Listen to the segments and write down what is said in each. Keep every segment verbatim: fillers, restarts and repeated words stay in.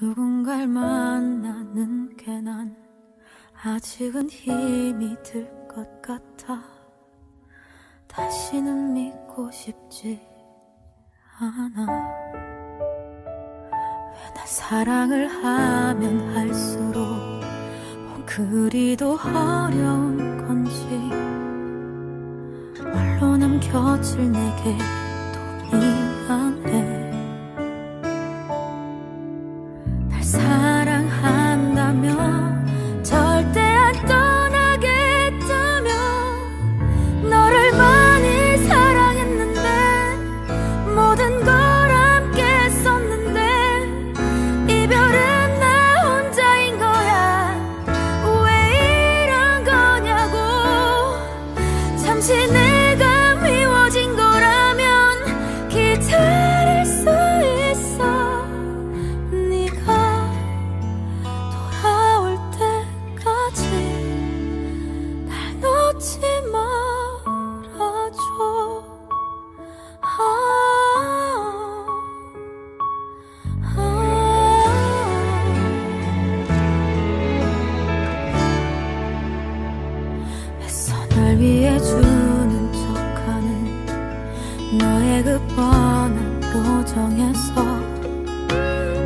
누군가를 만나는 게 난 아직은 힘이 들 것 같아. 다시는 믿고 싶지 않아. 왜 난 사랑을 하면 할수록 뭐 그리도 어려운 건지. 홀로 남겨질 내게 또 미안해. 사랑한다면 절대 안 떠나겠다며 너를 많이 사랑했는데 모든 걸 함께 썼는데 이별은 나 혼자인 거야. 왜 이런 거냐고. 잠시 내가 미워진 거라면 기다릴 수 있어. 위해 주는 척하는 너의 그 뻔한 표정에서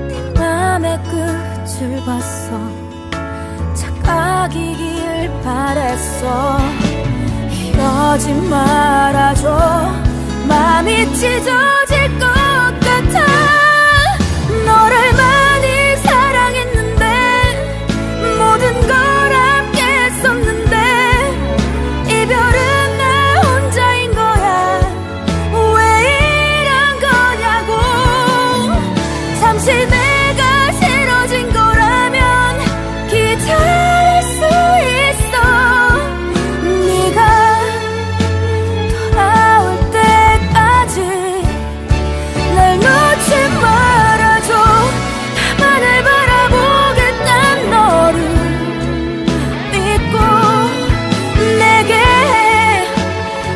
내 맘의 끝을 봤어. 착각이길 바랬어. 이러지 말아줘. 맘이 찢어질 것 같아. 너를 많이 사랑했는데 모든 걸 함께 썼는데 이별은 나 혼자인 거야. 왜 이런 거냐고. 잠시 내가 싫어진 거라면 기다릴 수 있어. 네가 돌아올 때까지 날 놓지 말아줘. 나만을 바라보겠단 너를 믿고 내게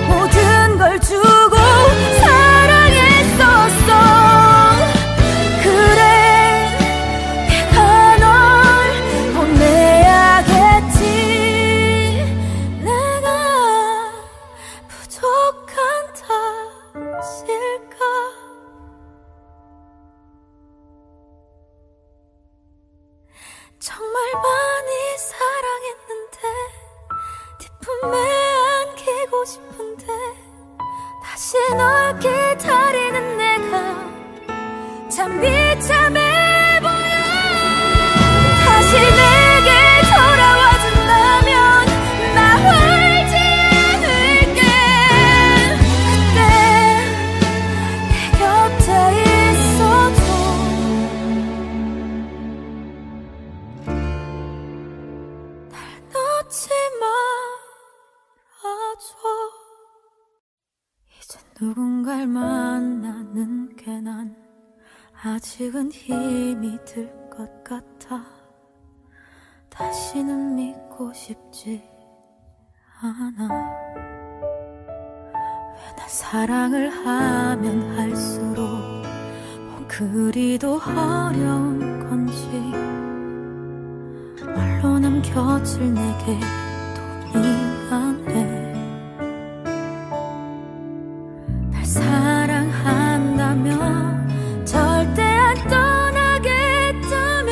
모든 걸 주고 사랑했었어. 그래 내가 널 보내야겠지. 내가 부족한 탓일까. 정말 많이 사랑했는데 네 품에 안기고 싶은데 다시 널 기다리는 내가 참 비참해 보여. 다시 내게 돌아와 준다면 나 울지 않을게. 그때 내 곁에 있어줘. 날 놓지 말아줘. 이젠 누군가를 만나는 게 난 아직은 힘이 들 것 같아. 다시는 믿고 싶지 않아. 왜 난 사랑을 하면 할수록 뭐 그리도 어려운 건지. 홀로 남겨질 내게 또 미안해. 사랑한다면 절대 안 떠나겠다며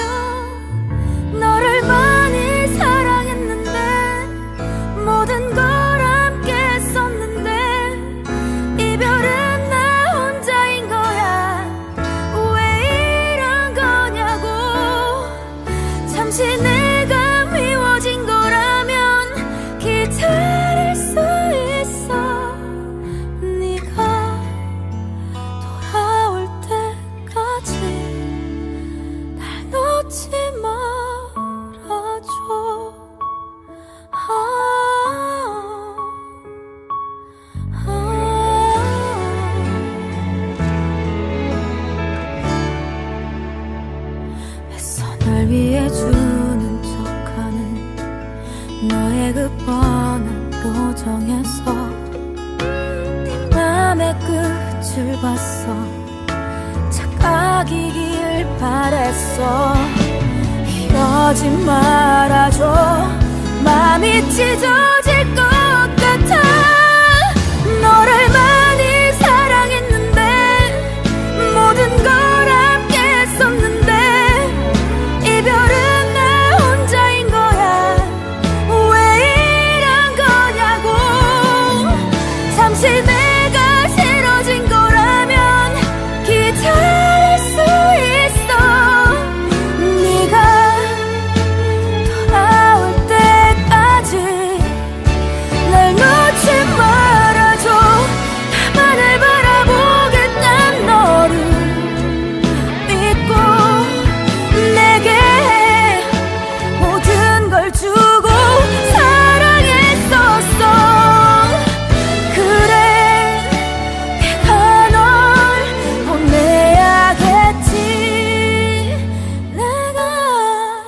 너를 많이 사랑했는데 모든 걸 함께 썼는데 이별은 나 혼자인 거야. 왜 이런 거냐고. 잠시 내가 미워진 거라면 기다릴 수 있어. 네가 돌아올 때까지 날 놓지 말아줘. 아, 아. 애써 널 위해 주는 척하는 너의 그 뻔한 표정에서 내 맘의 끝을 봤어. 착각 사귀길 바랬어. 이러지 말아줘. 맘이 찢어질 것 같아. 너를 많이 사랑했는데 모든 걸 아꼈었는데 이별은 나 혼자인 거야. 왜 이런 거냐고. 잠시 내가 싫어진 거라면 기다릴 수 있어. 네가 돌아올 때까지 날 놓지 말아줘. 나만을 바라보겠단 너를 믿고 내게 모든 걸 주고 사랑했었어.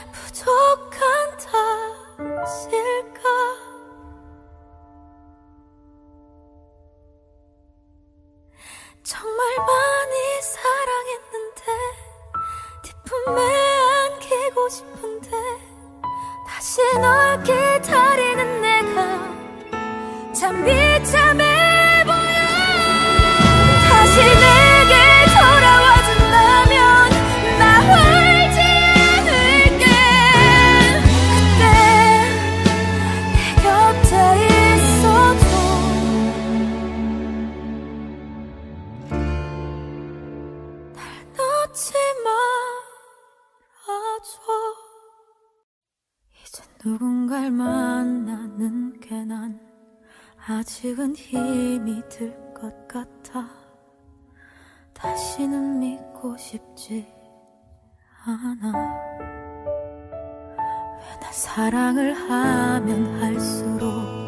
그래 내가 널 보내야겠지. 내가 부족한 탓일까. 정말 많이 사랑했는데 네 품에 안기고 싶은데 다시 널 기다리는 내가 참 비참해 보여. 다시 내게 돌아와준다면 나 울지 않을게. 그때 내 곁에 있어줘. 놓지 말아줘. 이젠 누군가를 만나는 게 난 아직은 힘이 들 것 같아. 다시는 믿고 싶지 않아. 왜 난 사랑을 하면 할수록 뭔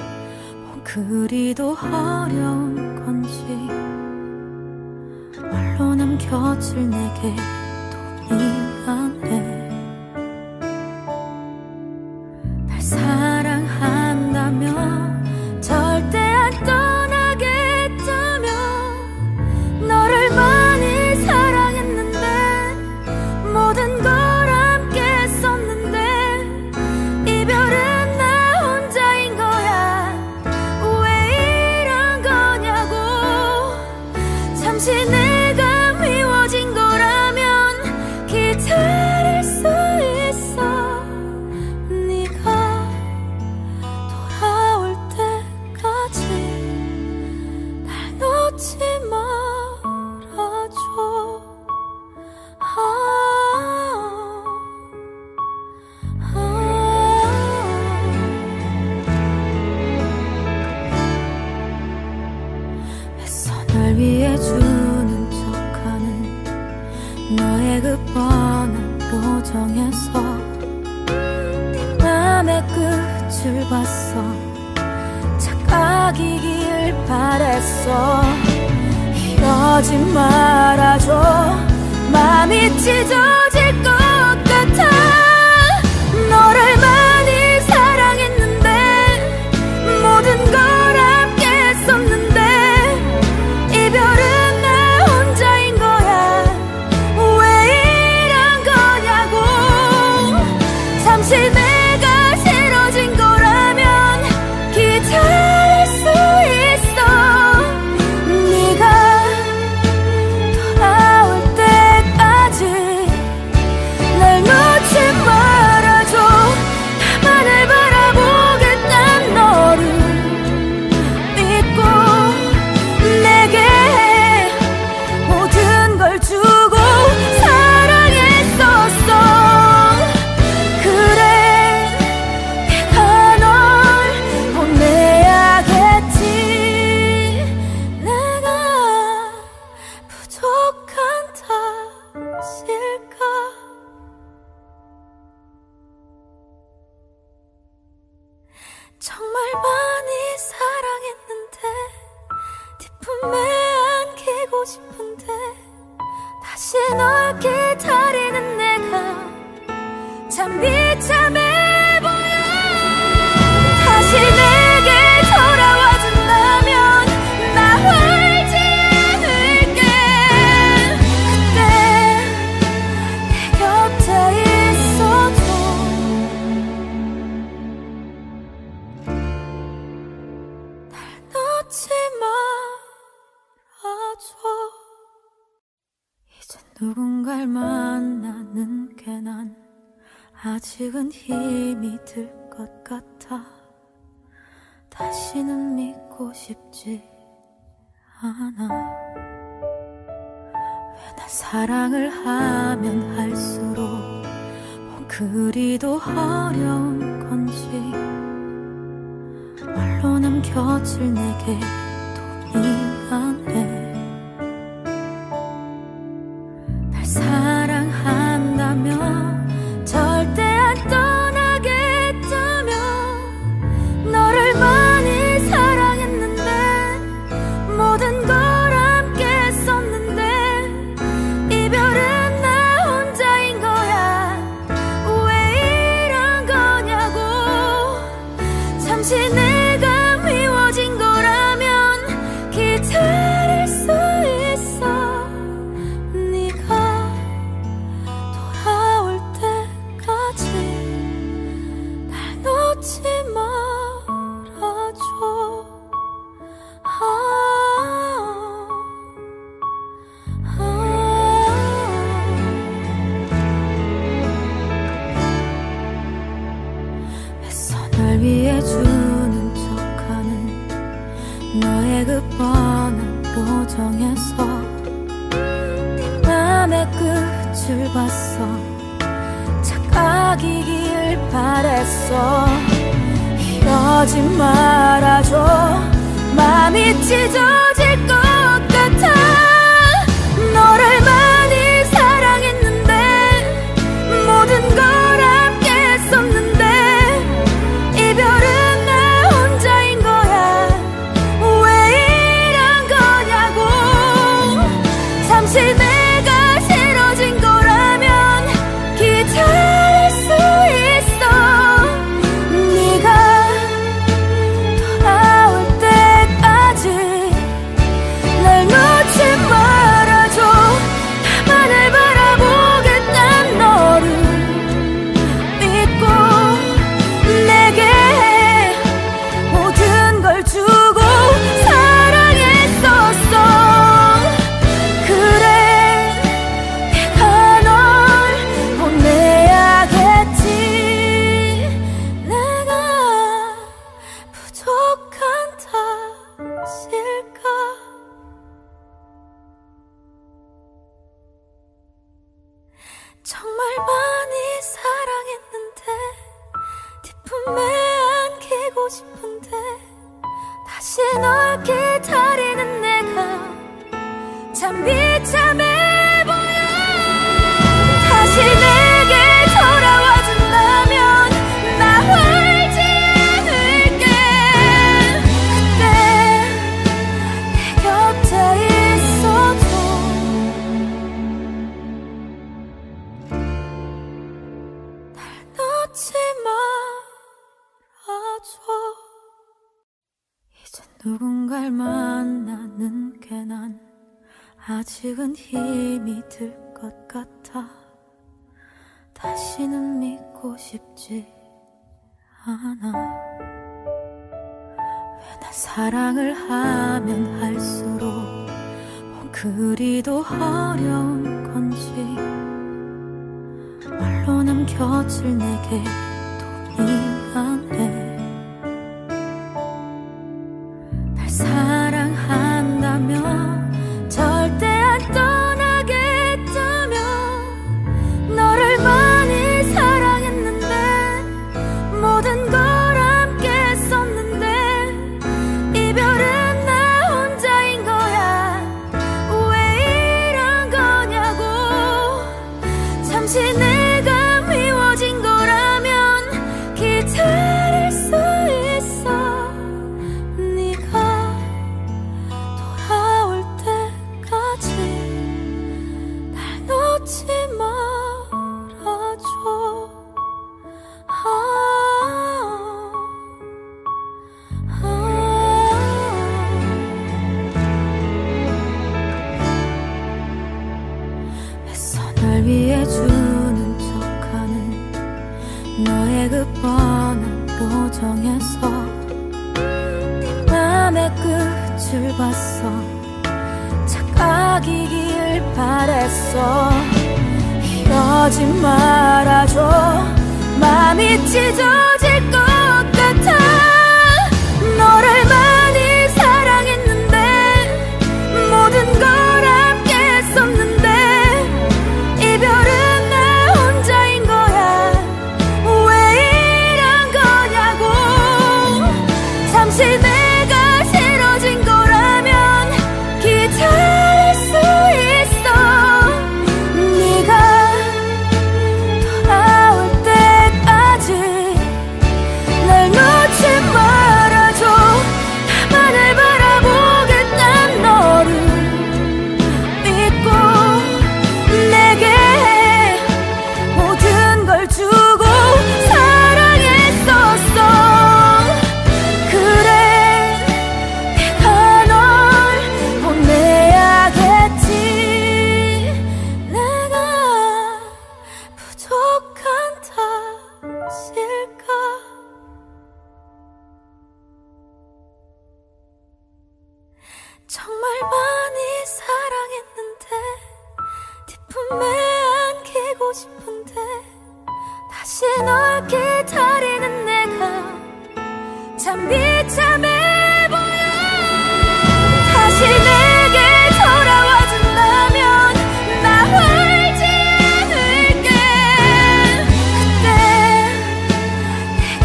그리도 어려운 건지. 말로 남겨질 내게 또 미안해. 날 사랑한다며 절대 안 떠나겠다며 너를 많이 사랑했는데 모든 걸 함께했었는데 이별은 나 혼자인 거야. 왜 이런 거냐고. 잠시 내가 미워진 거라면 기다릴 수 있어. 네가 돌아올 때까지 날 놓지 말아줘. 아, 아. 애써 널 위해 주는 척하는 너의 그 뻔한 표정에서 네 맘의 끝을 봤어. 착각이길 바랬어. 이러지 말아줘. 맘이 찢어질 것 같아. 너를 많이 사랑했는데 모든 걸 함께했었는데 이별은 나 혼자인 거야. 왜 이런 거냐고. 잠시 내가 싫어진 거라면 기다릴 수 있어. 네가 돌아올 때까지 날 놓지 말아줘. 나만을 바라보겠단 너를 믿고 내게 모든 걸 주고 사랑했었어. 그래 내가 널 보내야겠지. 내가 부족한 탓일까. 정말 많이 사랑했는데 네 품에 안기고 싶은데 다시 널 기다리는 내가 참 비참해 보여. 다시 내게 돌아와준다면 나 울지 않을게. 그때 누군가를 만나는 게 난 아직은 힘이 들 것 같아. 다시는 믿고 싶지 않아. 왜 난 사랑을 하면 할수록 뭐 그리도 어려운 건지. 홀로 남겨질 내게 또 미안해. 사랑한다면 절대 안 떠나겠다며 너를 많이 사랑했는데 모든 걸 함께 했었는데 이별은 나 혼자인 거야. 왜 이런 거냐고. 잠시 내가 미워진 거라면 기다릴 수 있어. 위해 주는 척하는 너의 그 뻔한 표정에서 내 맘의 끝을 봤어. 착각이길 바랬어. 이러지 말아줘. 맘이 찢어질 것 같아. 너를 많이 사랑했는데 모든 걸 함께 했었는데 이별은 나 혼자인 거야. 왜 이런 거냐고. 잠시 내가 싫어진 거라면 기다릴 수 있어. 네가 돌아올 때까지 날 놓지 말아줘. 밤하늘 바라보겠단 너를 믿고 내게 모든 걸 주고 사랑했었어. 그래 내가 널 보내야겠지. 내가 부족한 탓일까. 정말 많이 사랑했는데 품에 안기고 싶은데 다시 널 기다리는 내가 참 비참해 보여. 다시 내게 돌아와준다면 나 울지 않을게. 그때 내 곁에 있어도 날 놓지 마. 이젠 누군가를 만나는 게 난 아직은 힘이 들 것 같아. 다시는 믿고 싶지 않아. 왜 난 사랑을 하면 할수록 뭐 그리도 어려운 건지. 홀로 남겨질 내게 또 미안해. 사랑한다면 절대 안 떠나겠다며 너를 많이 사랑했는데 모든 걸 함께 했었는데 이별은 나 혼자인 거야. 왜 이런 거냐고. 잠시 내가 미워진 거라면 기다릴 수 있어. 날 위해 주는 척하는 너의 그 뻔한 표정에서 내 맘의 끝을 봤어. 착각 아기길 바랬어. 이러지 말아줘. 마음이 찢어질 것 같아. 너를 많이 사랑했는데 모든 걸 함께 했었는데 이별은 나 혼자인 거야. 왜 이런 거냐고. 잠시 내 정말 많이 사랑했는데 네 품에 안기고 싶은데 다시 널 기다리는 내가 참 비참해 보여. 다시 내게 돌아와준다면 나 울지 않을게.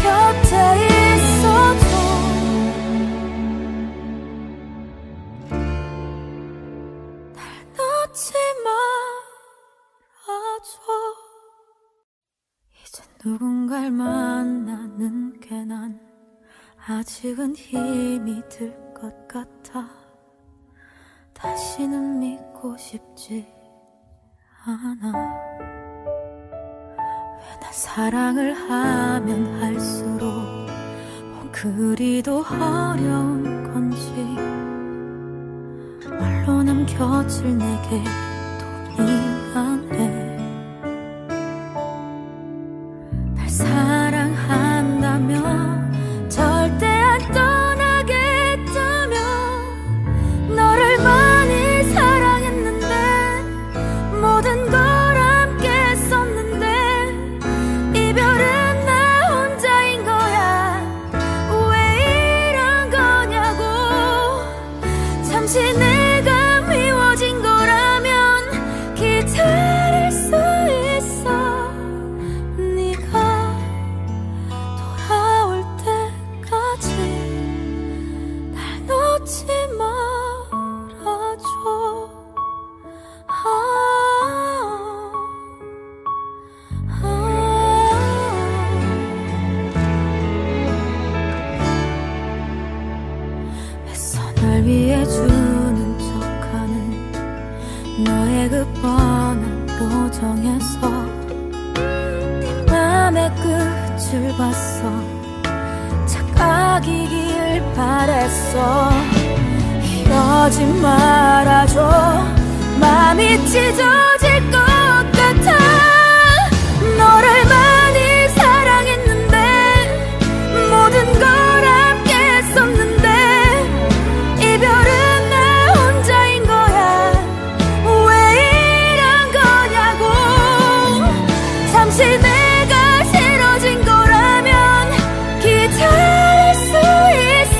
그때 내 곁에 있어줘. 잊지 말아줘. 이젠 누군가를 만나는 게 난 아직은 힘이 들 것 같아. 다시는 믿고 싶지 않아. 왜 난 사랑을 하면 할수록 뭐 그리도 어려운 건지. 홀로 남겨질 내게 또 미안해. 날 사랑한다면 절대 안 떠나겠다며. 너를 많이 사랑했는데 모든 걸 함께 했었는데 이별은 나 혼자인 거야. 왜 이런 거냐고. 잠시 내 위해 주는 척하는 너의 그 뻔한 표정에서 네 맘의 끝을 봤어. 착각이길 바랬어. 이러지 말아줘. 마음이 찢어질 것 같아. 너를 많이 사랑했는데 모든 걸 함께 했었는데 이별은 나 혼자인 거야. 왜 이런 거냐고. 잠시 내가 싫어진 거라면 기다릴 수 있어.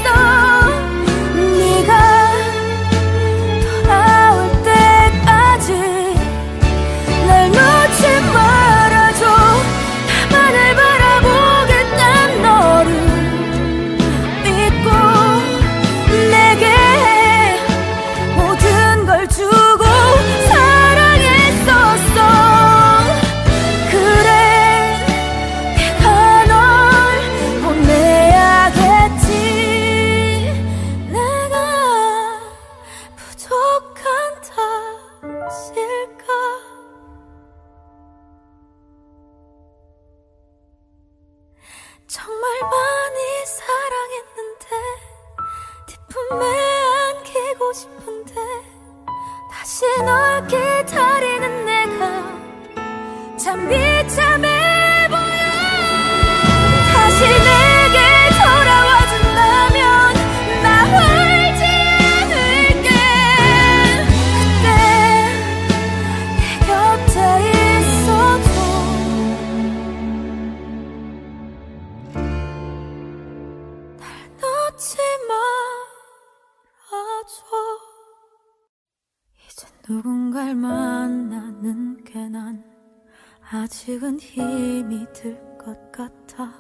네가 돌아올 때까지 날 놓지 말아줘. 나만을 바라보겠단 너를 믿고 내게 모든 걸 주고 사랑했었어. 그래 내가 널 혼내야겠지. 내가 부족한 탓일까. 정말 많이 사랑했는데 네 품에 안기고 싶은데 다시 널 기다리는 내가 참 비참해 보여. 다시 내게 돌아와준다면 나 울지 않을게. 누군가를 만나는 게 난 아직은 힘이 들 것 같아.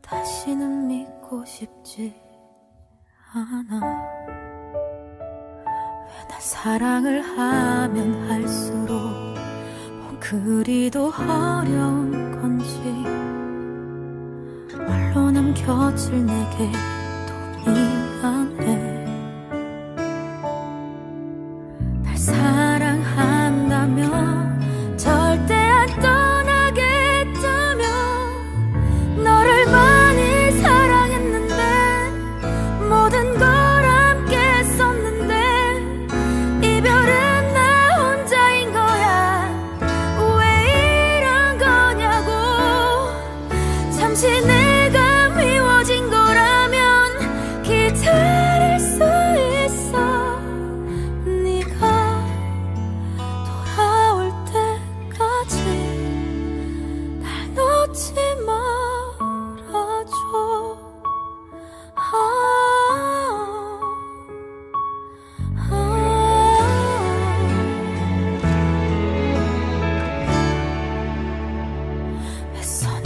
다시는 믿고 싶지 않아. 왜 난 사랑을 하면 할수록 뭔 그리도 어려운 건지. 홀로 남겨질 내게 또 미안해. 사랑한다면 절대 안 떠나겠다며 너를 많이 사랑했는데 모든 걸 함께 했었는데 이별은 나 혼자인 거야. 왜 이런 거냐고. 잠시 내가 미워진 거라면 기다릴 수 있어.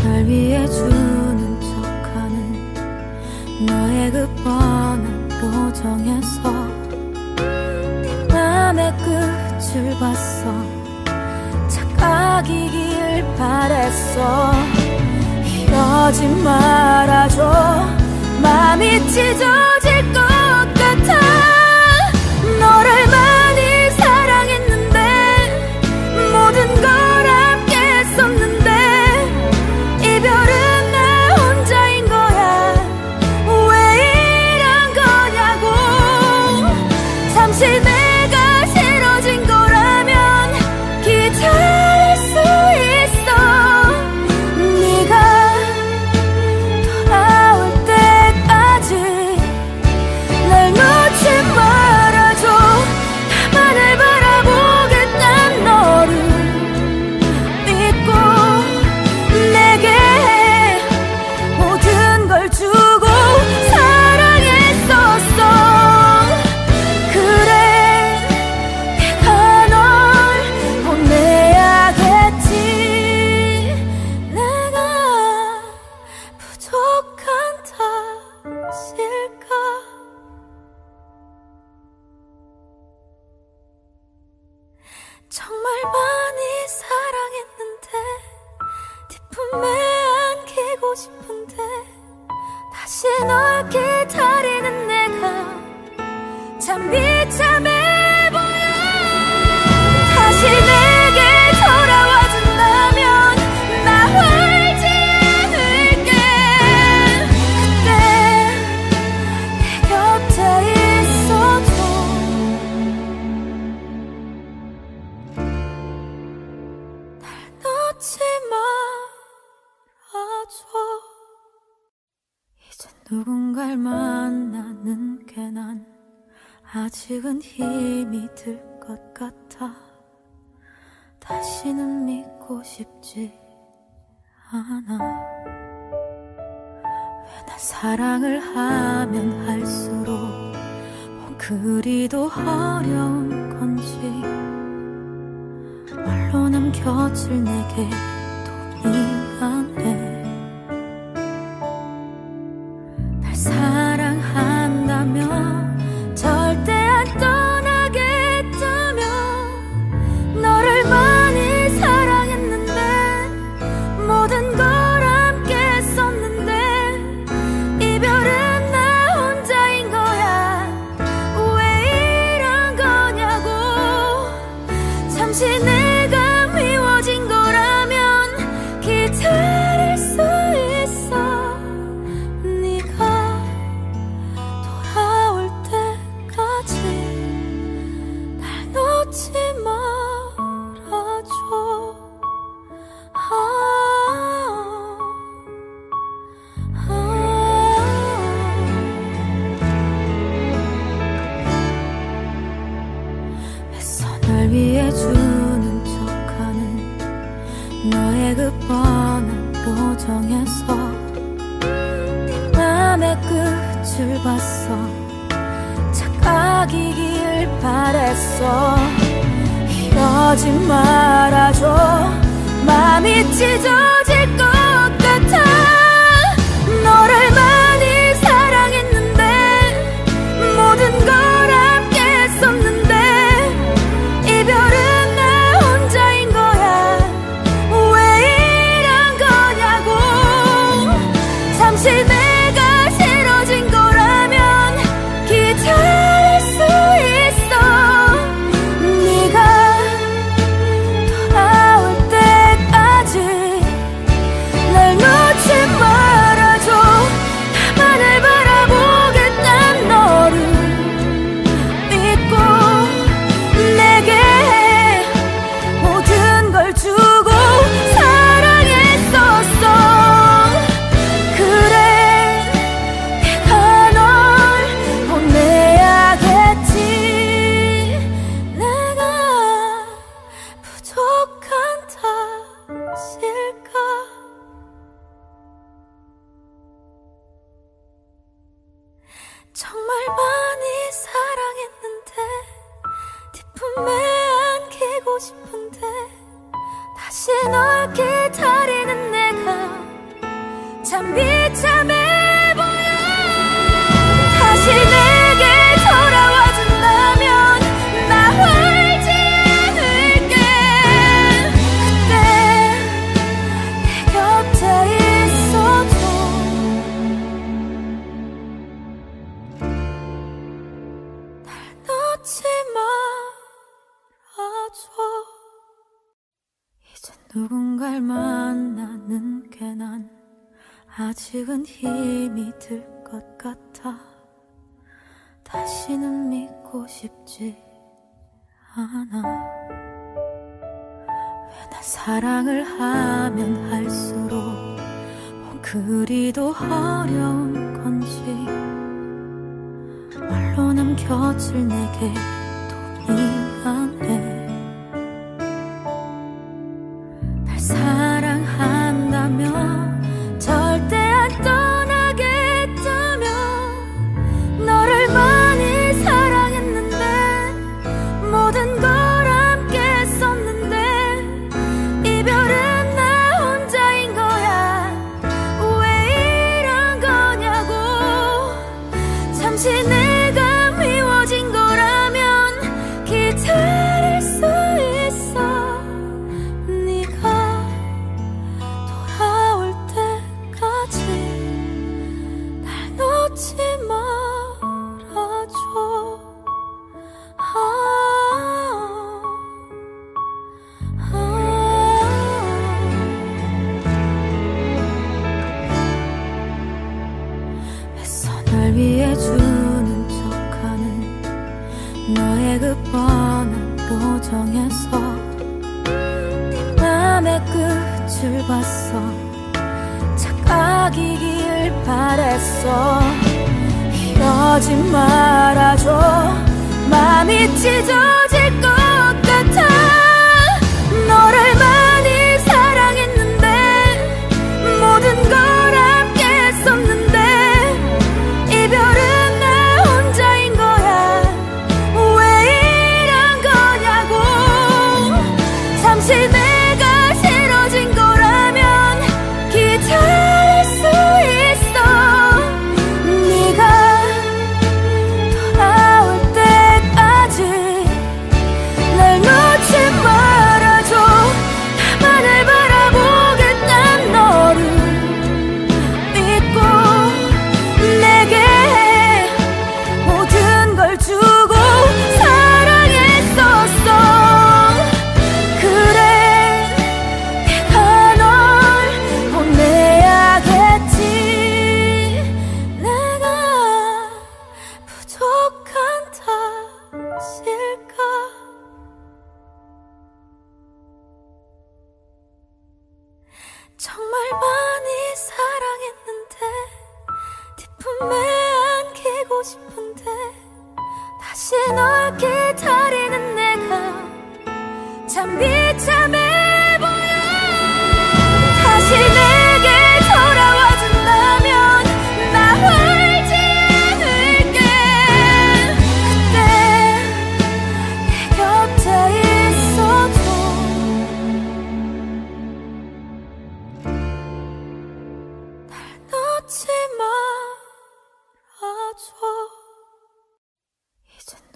날 위해 주는 척하는 너의 그 뻔한 표정에서 네 맘의 끝을 봤어. 착각이길 바랬어. 이러지 말아줘. 맘이 찢어질 것 같아. 너를 많이 사랑했는데 모든 걸 함께 했었는데 내가 싫어진 거라면 기다릴 수 있어. 네가 돌아올 때까지 날 놓지 말아줘. 나만을 바라보겠단 너를 믿고 내게 모든 걸 주고 정말 많이 사랑했는데 네 품에 안기고 싶은데 다시 널 기다리는 내가 참 비참해 보여. 다시 내게 돌아와준다면 나 울지 않을게. 그때 내 곁에 잊지 말아줘. 이젠 누군가를 만나는 게 난 아직은 힘이 들 것 같아. 다시는 믿고 싶지 않아. 왜 난 사랑을 하면 할수록 뭔 그리도 어려운 건지. 홀로 남겨질 내게 또 미안해. 날 사랑한다면 절대 안 떠나겠다며 너를 많이 사랑했는데 모든 걸 함께 했었는데 이별은 나 혼자인 거야. 왜 이런 거냐고. 잠시 내 기다릴 수 있어. 네가 돌아올 때까지 날 놓지 말아줘. 아, 아. 애써 널 위해 주는 척하는 너의 그 뻔한 표정에서 네 맘의 끝을 봤어. 착각 아기길 바랬어. 이러지 말아줘. 마음이 찢어질 것 같아. 너를 많이 사랑했는데 모든 걸 아꼈었는데 이별은 나 혼자인 거야. 왜 이런 거냐고. 잠시 내 정말 많이 사랑했는데 네 품에 안기고 싶은데 다시 널 기다리는 내가 참 비참해 보여. 다시 내게 돌아와준다면 나 울지 않을게. 그때 내 곁에 있어줘. 잊지 말아줘. 이젠 누군가를 만나는 게 난 아직은 힘이 들 것 같아. 다시는 믿고 싶지 않아. 왜 난 사랑을 하면 할수록 뭔 그리도 어려운 건지. 홀로 남겨질 내게 또 미안해. 날 사랑한다면 절대 안 떠나겠다며. 너를 많이 사랑했는데 모든 걸 함께했었는데 이별은 나 혼자인 거야. 왜 이런 거냐고. 잠시 내 주는 척하는 너의 그 뻔한 표정에서 네 맘의 끝을 봤어. 착각이길 바랬어. 이러지 말아줘. 마음이 찢어질 것 같아. 너를 많이 사랑했는데 모든 걸 아꼈었는데 이별은 나 혼자인 거야. 왜 이런 거냐고. 잠시 내가 싫어진 거라면 기다릴 수 있어. 네가 돌아올 때까지 날 놓지 마.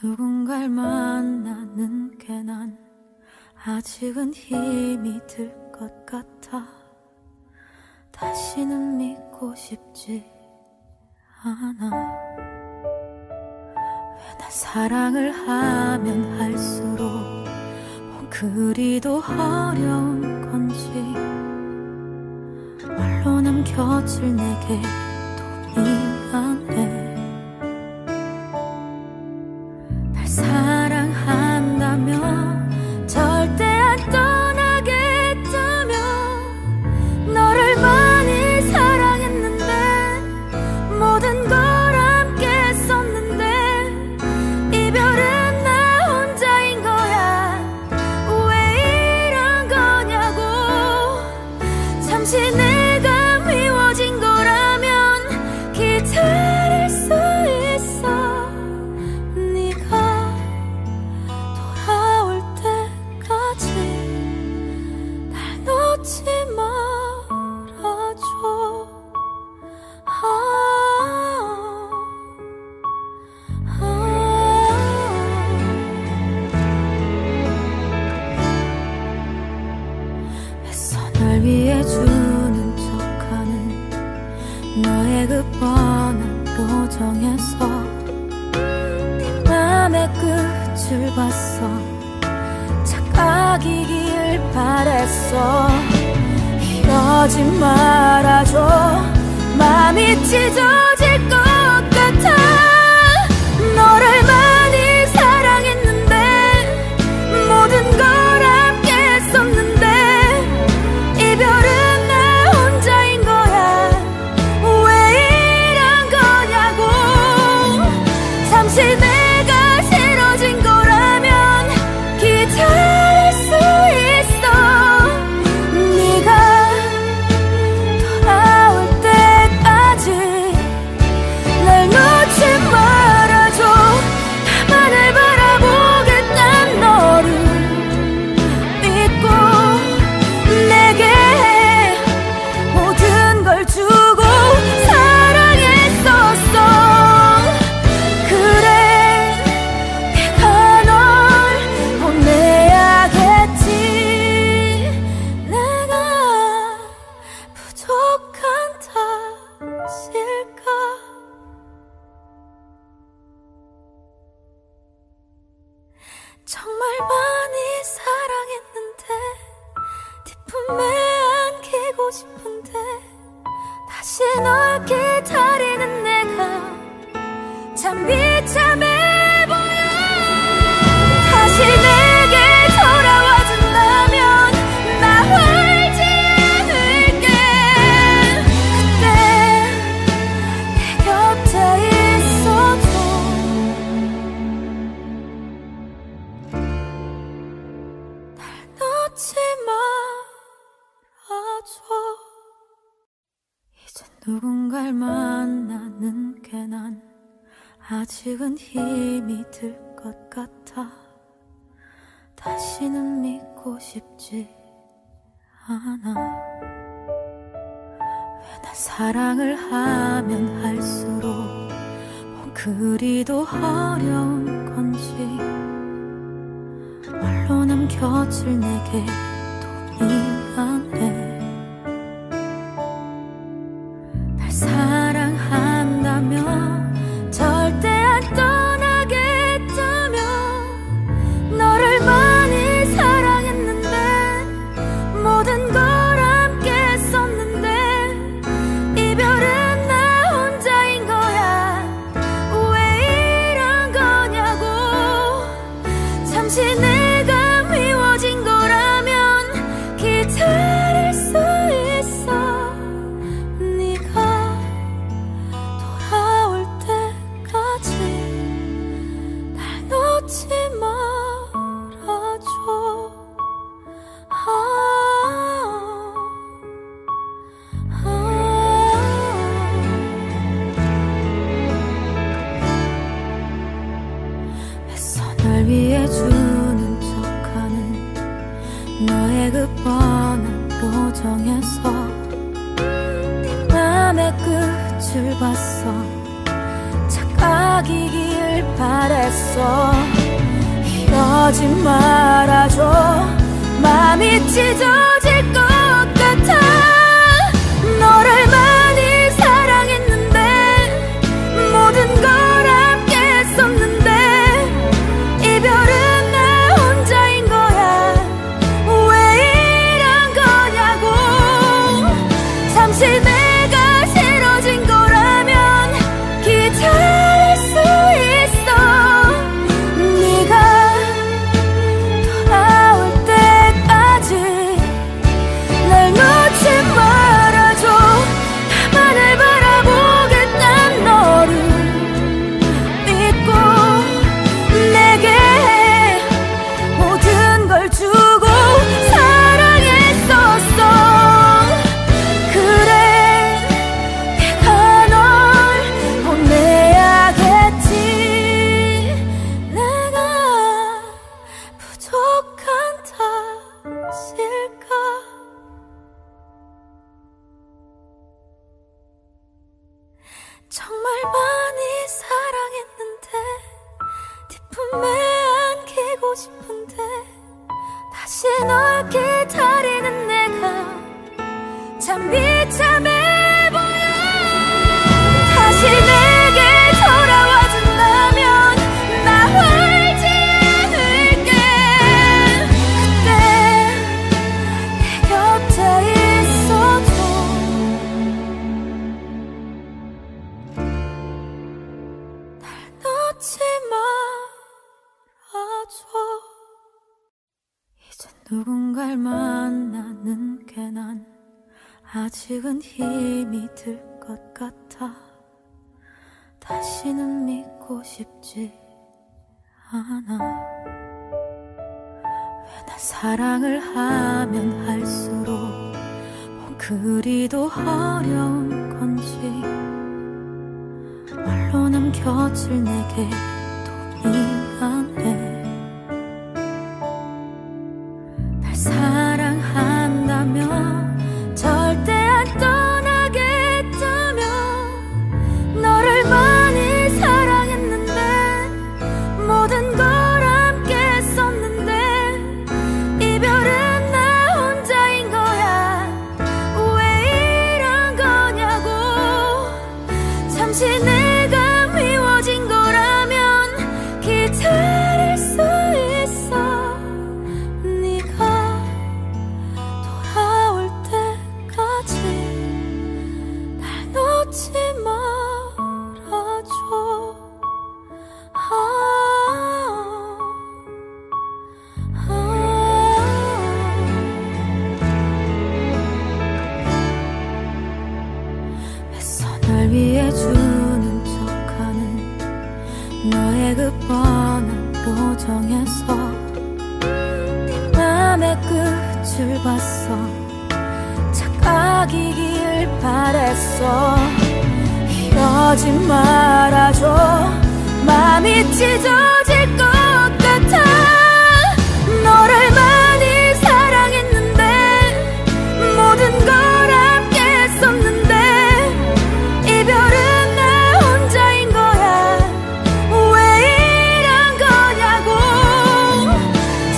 누군가를 만나는 게 난 아직은 힘이 들 것 같아. 다시는 믿고 싶지 않아. 왜 난 사랑을 하면 할수록 뭔 그리도 어려운 건지. 말로 남겨질 내게 또 미안해. 아직은 힘이 들 것 같아. 다시는 믿고 싶지 않아. 왜 난 사랑을 하면 할수록 뭔 그리도 어려운 건지. 말로 남겨질 내게 또 미안해. 날 사랑한다면 절대 안 떠나겠다며. 너를 많이 사랑했는데 모든 걸 함께 했었는데 이별은 나 혼자인 거야. 왜 이런 거냐고. 잠시 내가 미워진 거라면 기다릴 수 있어. 정해서 네 맘의 끝을 봤어. 착 아기길 바랬어. 이러지 말아줘. 맘이 찢어질 것 같아. 너를 많이 사랑했는데 모든 걸 아꼈었는데 이별은 나 혼자인 거야. 왜 이런 거냐고. 잠시 내가 싫어진 거라면 기다릴 수 있어. 네가 돌아올 때까지 날 놓지 말아줘. 나만을 바라보겠단 너를 믿고 내게 모든 걸 주고 사랑했었어. 그래 내가 널 혼내야겠지. 내가 부족한 탓일까. 정말 많이 사랑했는데 네 품에 안기고 싶은데 다시 널 기다리는 내가 참 비참해 보여. 다시 내게 돌아와 준다면 나 울지 않을게. 그때 내 곁에 있어줘. 놓지 말아줘. 이젠 누군가를 만나는 게 난 아직은 힘이 들 것 같아. 다시는 믿고 싶지 않아. 왜 난 사랑을 하면 할수록 뭔 그리도 어려운 건지. 말로 남겨질 내게 또 미안해. 날 사랑한다면 절대 안 떠나겠다며. 너를 많이 사랑했는데 모든 걸 함께했었는데 이별은 나 혼자인 거야. 왜 이런 거냐고. 잠시 내가 미워진 거라면 기다릴 수 있어. 네가 돌아올 때까지 날 놓지 말아줘. 아, 아. 애써 날 위해 주는 척하는 너의 그 뻔한 표정에서 네 맘의 끝을 봤어. 착각이길 바랬어. 이러지 말아줘. 맘이 찢어질 것 같아. 너를 많이 사랑했는데 모든 걸 아꼈었는데 이별은 나 혼자인 거야. 왜 이런 거냐고.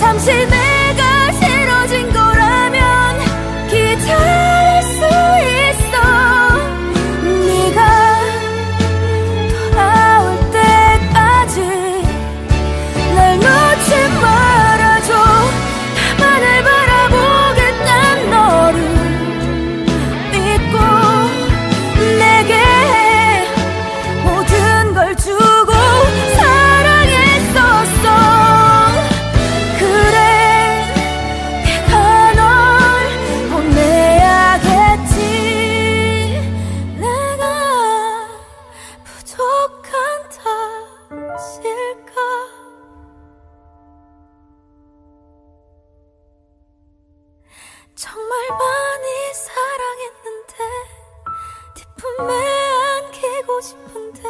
잠시 내가 싫어진 거라면 기다릴 수 있어. 네가 돌아올 때까지 날 놓지 말아줘. 나만을 바라보겠단 너를 믿고 내게 모든 걸 주고 사랑했었어. 그래 내가 널 혼내야겠지. 내가 부족한 탓일까. 정말 많이 사랑했는데 네 품에 안기고 싶은데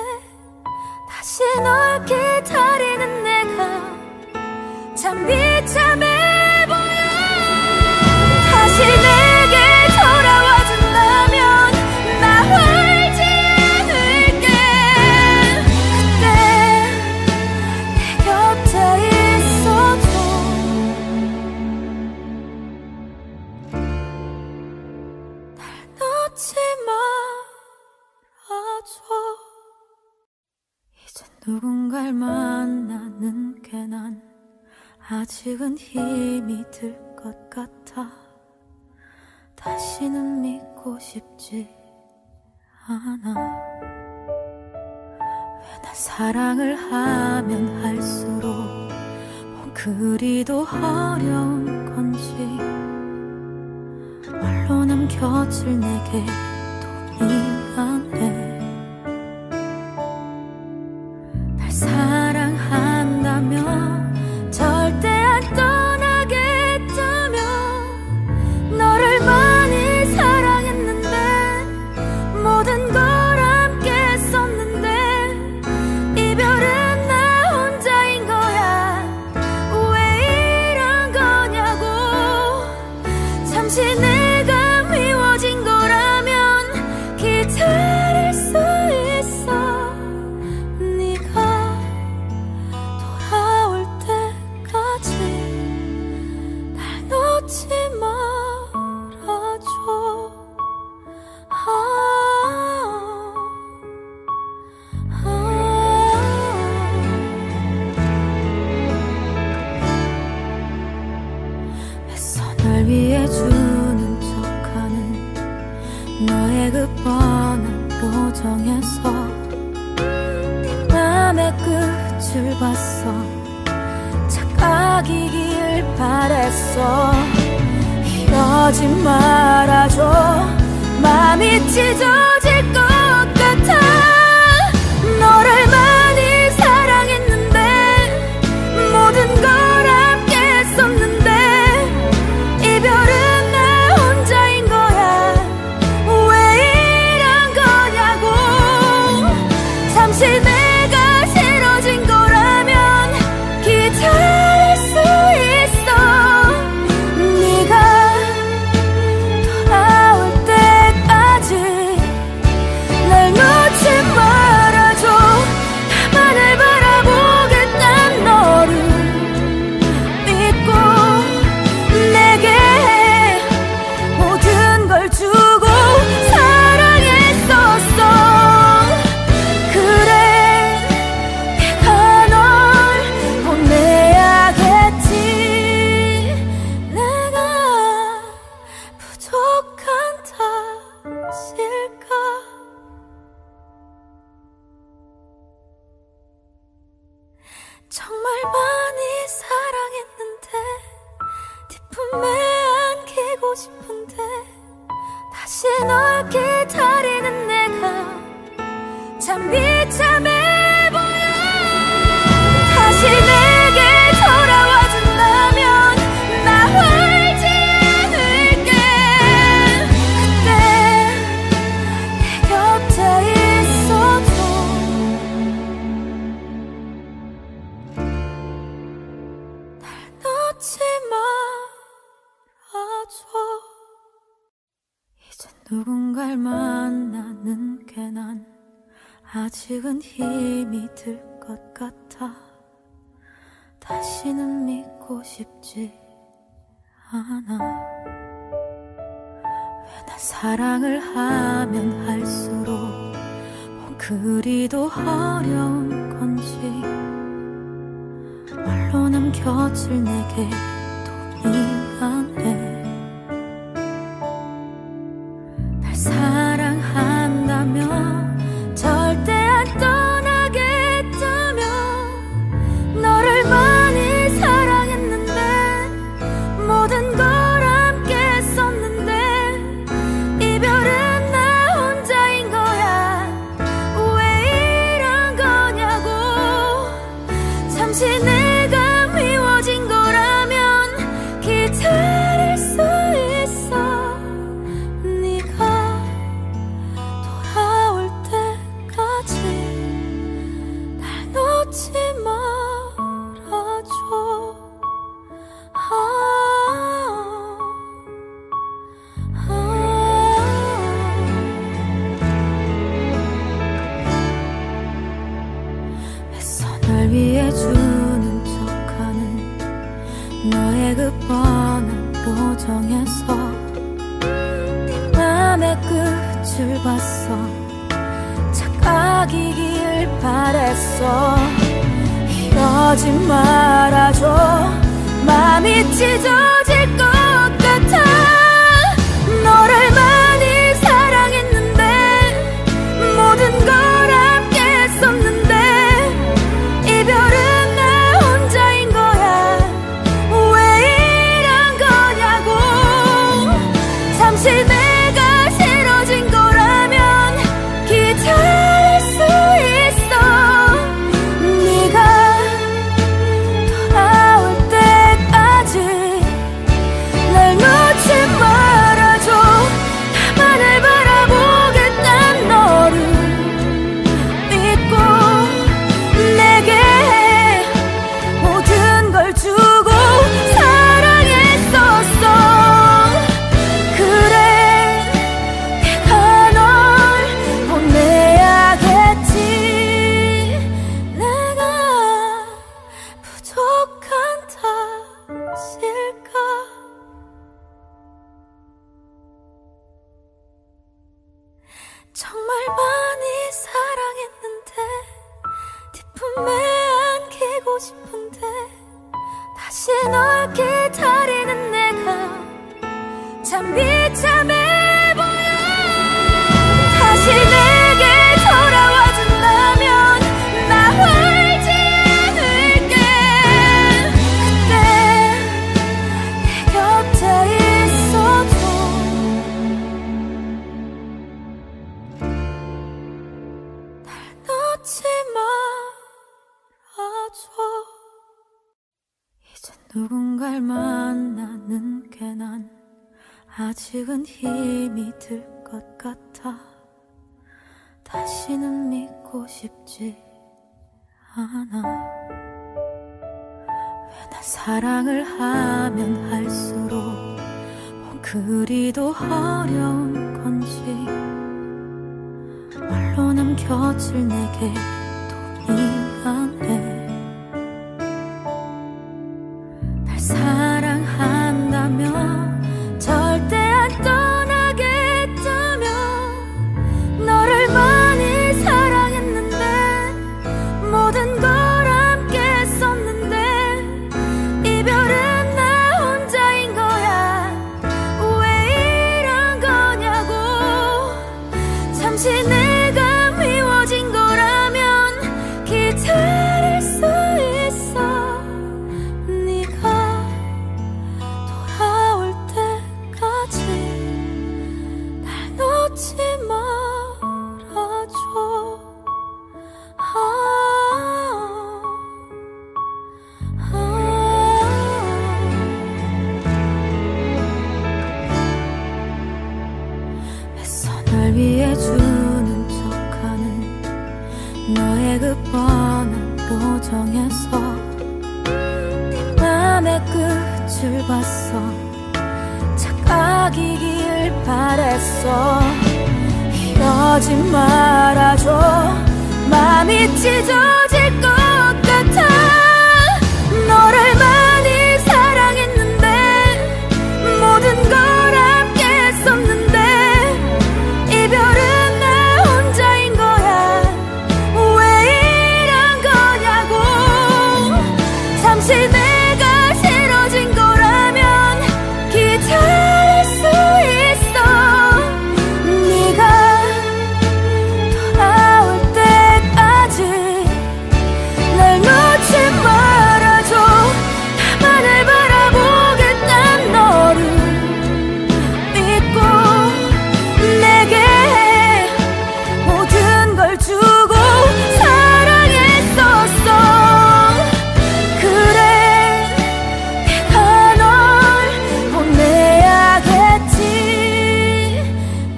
다시 널 기다리는 내가 참 비참해 보여. 다시 내게 돌아와 준다면 나 울지 않을게. 잊지 말아줘. 이젠 누군가를 만나는 게 난 아직은 힘이 들 것 같아. 다시는 믿고 싶지 않아. 왜 난 사랑을 하면 할수록 뭔 그리도 어려운 건지. 홀로 남겨질 내게 또 미안해. 날 사랑한다면 절대 안 떠나겠다며. 너를 많이 사랑했는데 모든 걸 함께 썼는데 이별은 나 혼자인 거야. 왜 이런 거냐고. 잠시 내 주는 척하는 너의 그 뻔한 표정에서 네 맘의 끝을 봤어. 착각이길 바랬어. 이러지 말아줘. 맘이 찢어질 것 같아. 너를 많이 사랑했는데 모든 걸 정말 많이 사랑했는데 네 품에 안기고 싶은데 다시 널 기다리는 내가 참 비참해 보여. 다시 내게 돌아와준다면 나 울지 않을게. 그때 내 곁에 있어줘. 잊지 말아줘. 이젠 누군가를 만나는 게 난 아직은 힘이 들 것 같아. 다시는 믿고 싶지 않아. 왜 난 사랑을 하면 할수록 뭔 그리도 어려운 건지. 홀로 남겨질 내게 또 미안해. 날 사랑한다면 절대 안 떠나겠다며. 너를 많이 사랑했는데 모든 걸 함께 썼는데 이별은 나 혼자인 거야. 왜 이런 거냐고. 잠시 내 위해 주는 척하는 너의 그 뻔한 표정에서 네 맘의 끝 빛을 봤어. 착각이길 바랬어. 이러지 말아줘. 마음이 찢어질 것 같아. 너를 많이 사랑했는데 모든 걸 아꼈었는데 이별은 나 혼자인 거야. 왜 이런 거냐고. 잠시 내가 싫어진 거라면 기다릴 수 있어. 네가 돌아올 때까지 날 놓지 말아줘. 나만을 바라보겠단 너를 믿고 내게 모든 걸 주고 사랑했었어. 그래 내가 널 보내야겠지. 내가 부족한 탓일까. 정말 많이 사랑했는데 네 품에 안기고 싶은데 다시 널 기다리는 내가 참 비참해 보여. 다시 내게 돌아와 준다면 나 울지 않을게. 그때 내 곁에 있어도 놓지 말아줘. 이젠 누군가를 만나는 게 난 아직은 힘이 들 것 같아. 다시는 믿고 싶지 않아. 왜 날 사랑을 하면 할수록 뭔 그리도 어려운 건지. 말로 남겨질 내게 또 미안해. 날 사랑한다며 절대 안 떠나겠다며 너를 많이 사랑했는데 모든 걸 함께했었는데 이별은 나 혼자인 거야. 왜 이런 거냐고. 잠시 내가 미워진 거라면 기다릴 수 있어. 네가 돌아올 때까지 날 놓지 말아줘. 아, 아. 애써 널 위해 주는 척하는 너의 그 뻔한 표정에서 네 맘의 끝을 봤어. 착각이길 바랬어. 이러지 말아줘. 마음이 찢어질 것 같아. 너를 많이 사랑했는데 모든 걸 아꼈었는데 이별은 나 혼자인 거야. 왜 이런 거냐고. 잠시 내가 싫어진 거라면 기다릴 수 있어. 네가 돌아올 때까지 날 놓지 말아줘. 나만을 바라보겠단 너를 믿고 내게 모든 걸 주고 사랑했었어. 그래 내가 널 보내야겠지.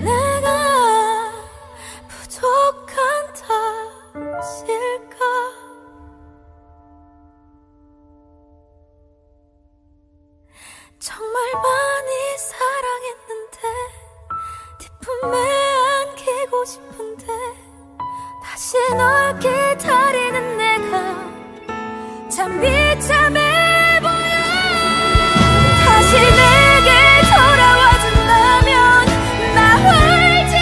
내가 부족한 탓일까. 정말 많이 사랑했는데 네 품에 안기고 싶은데 다시 널 기다리는 내가 참 비참해 보여. 다시 내게 돌아와 준다면 나 울지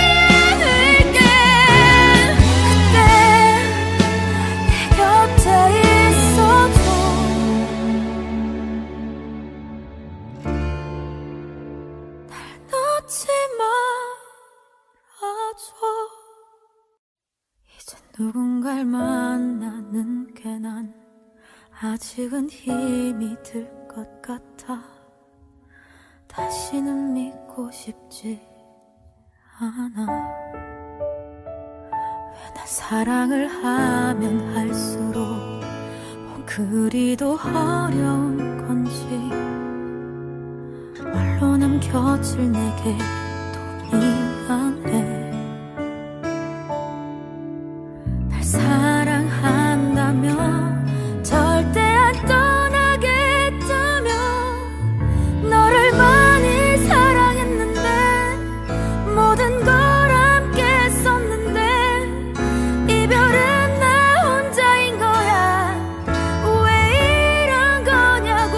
누군가를 만나는 게 난 아직은 힘이 들 것 같아. 다시는 믿고 싶지 않아. 왜 난 사랑을 하면 할수록 뭐 그리도 어려운 건지. 말로 남겨질 내게 또 미안해. 사랑한다면 절대 안 떠나겠다며 너를 많이 사랑했는데 모든 걸 함께 썼는데 이별은 나 혼자인 거야. 왜 이런 거냐고.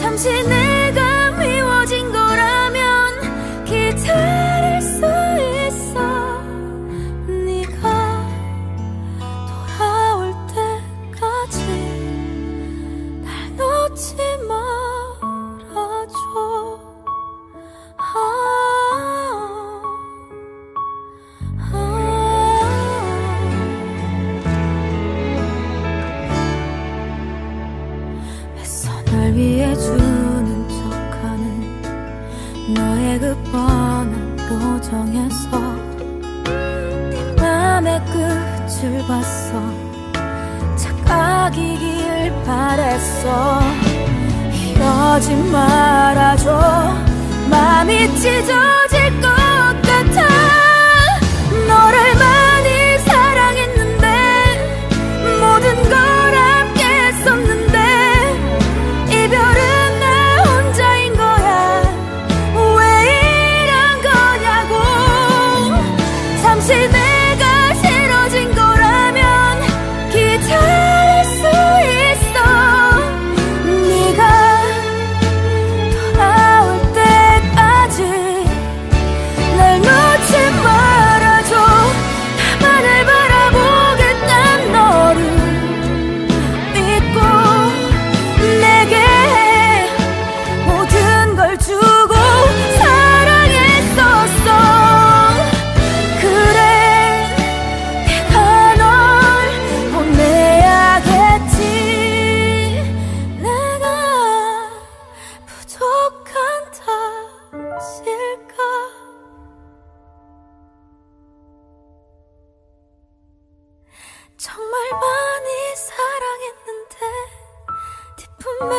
잠시 내가 미워진 거라면 기다릴 수 있어. 위해 주는 척하는 너의 그 뻔한 표정에서 내 맘의 끝을 봤어. 착각이길 바랬어. 이러지 말아줘. 맘이 찢어질 것 같아. 너를 많이 사랑했는데 모든 걸 함께 썼는데 이별은 나 혼자인 거야. 왜 이런 거냐고. 잠시 내가 싫어진 거라면 기다릴 수 있어. 네가 돌아올 때까지 날 놓지 말아줘. 나만을 바라보겠단 너를 믿고 내게 모든 걸 주고 사랑했었어. 그래 내가 널 보내야겠지. 내가 부족한 탓일까. 정말 많이 사랑했는데 네 품에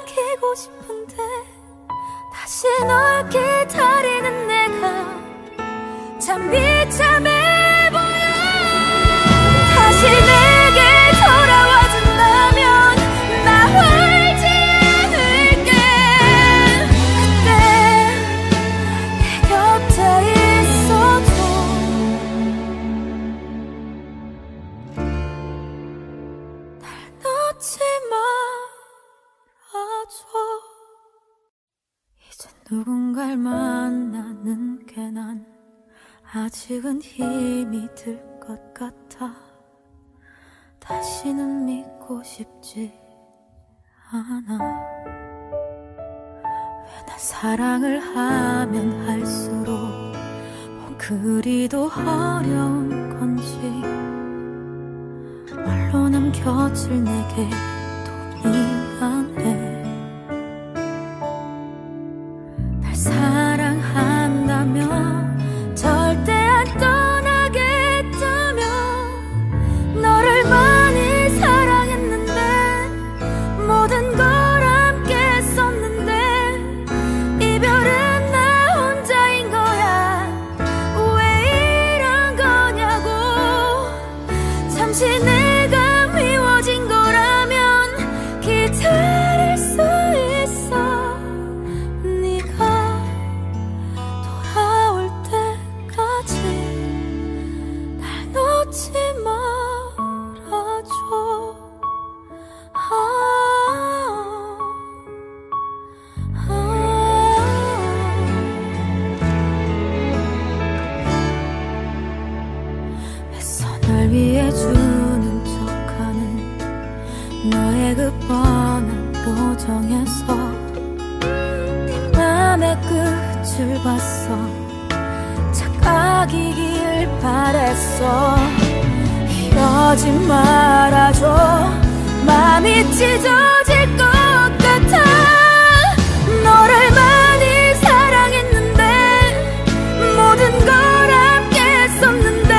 안기고 싶은데 다시 널 기다리는 내가 참 비참해 보여. 다시 내게 돌아와 준다면 나 울지 않을게. 그때 내 곁에 있어줘. 날 놓지 마. 이젠 누군가를 만나는 게 난 아직은 힘이 들 것 같아. 다시는 믿고 싶지 않아. 왜 난 사랑을 하면 할수록 뭐 그리도 어려운 건지. 말로 남겨질 내게 또 미안해. 사랑한다면 절대 안 떠나겠다며 너를 많이 사랑했는데 모든 걸 함께 썼는데 이별은 나 혼자인 거야. 왜 이런 거냐고. 잠시 내가 미워진 거라면 기다릴 수 있어. 널 위해 주는 척하는 너의 그 뻔한 표정에서 내 맘의 끝을 봤어. 착각이길 널 바랬어. 이러지 말아줘. 마음이 찢어질 것 같아. 너를 많이 사랑했는데 모든 걸 아꼈었는데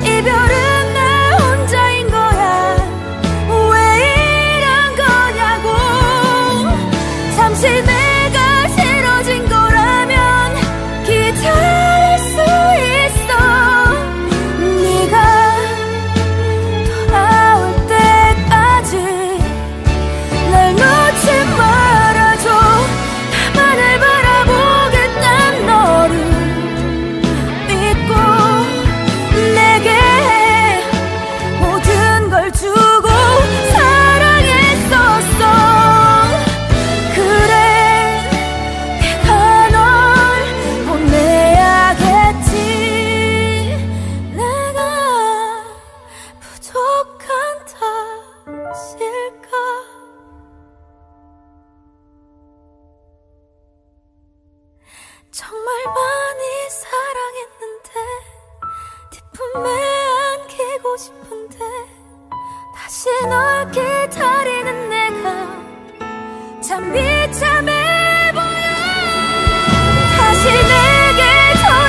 이별은 나 혼자인 거야. 왜 이런 거냐고. 잠시 내가 싫어진 거라면 기다릴 수 있어. 네가 돌아올 때까지 날 놓지 말아줘. 나만을 바라보겠단 너를 믿고 내게 모든 걸 주고 사랑했었어. 그래 내가 널 보내야겠지. 내가 부족한 탓일까. 정말 많이 사랑했는데 네 품에 안기고 싶은데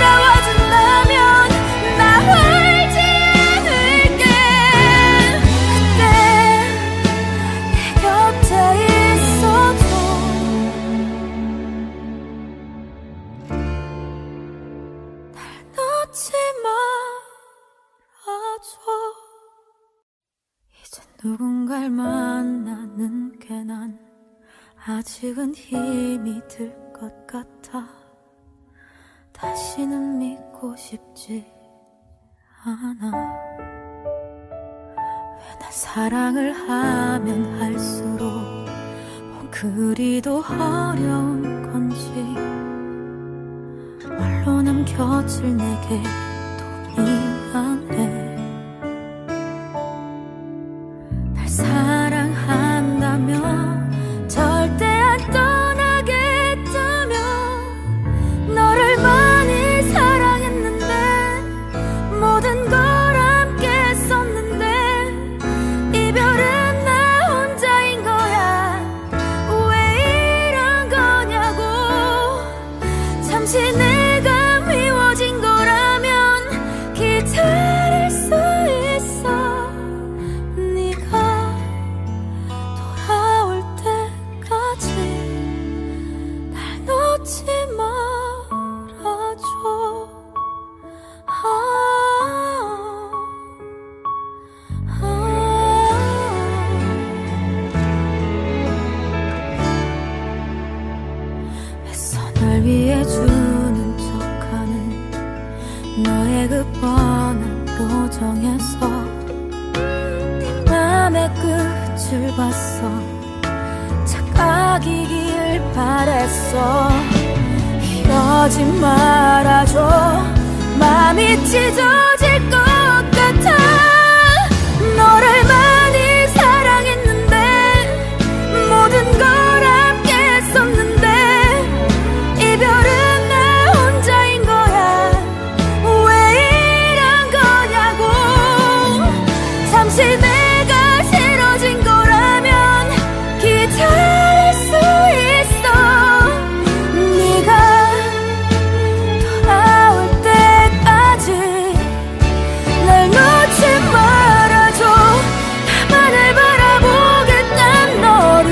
다시 널 기다리는 내가 참 비참해 보여. 다시 내게 돌아와 준다면 나 울지 않을게. 그때 내 곁에 있어줘. 놓지 말아줘. 이젠 누군가를 만나는 게 난 아직은 힘이 들 것 같아. 다시는 믿고 싶지 않아. 왜 난 사랑을 하면 할수록 뭔 그리도 어려운 건지. 홀로 남겨질 내게 또 미안해. 날 사랑한다며 절대 안 떠나겠다며 너를 많이 사랑했는데 모든 걸 함께했었는데 이별은 나 혼자인 거야. 왜 이런 거냐고. 잠시 내가 미워진 거라면 기다릴 수 있어. 네가 돌아올 때까지 날 놓지 말아줘. 아, 아. 애써 널 위해 주는 척하는 너의 그 뻔한 표정에서 네 맘의 끝을 봤어. 착각이길 바랬어. 이러지 말아줘. 마음이 찢어질 것 같아. 너를 많이 사랑했는데 모든 걸 함께했었는데 이별은 나 혼자인 거야. 왜 이런 거냐고. 잠시 내가 싫어진 거라면 기다릴 수 있어. 네가 돌아올 때까지 날 놓지 말아줘. 나만을 바라보겠단 너를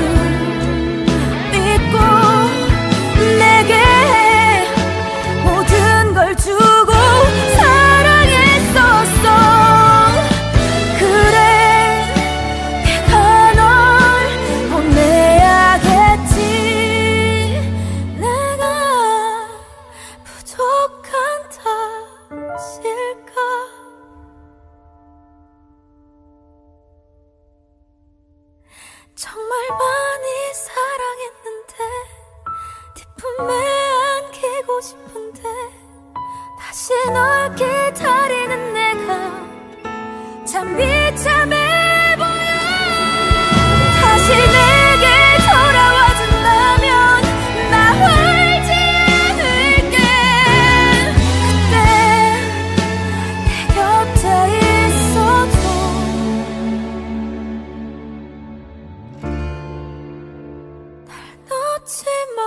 믿고 내게 모든 걸 주고 사랑했었어. 그래 내가 널 보내야겠지. 내가 부족한 탓일까. 정말 많이 사랑했는데 네 품에 안기고 싶은데 다시 널 기다리는 내가 참 비참해 보여. 다시 내게 돌아와 준다면 나 울지 않을게. 그때 잊지 마.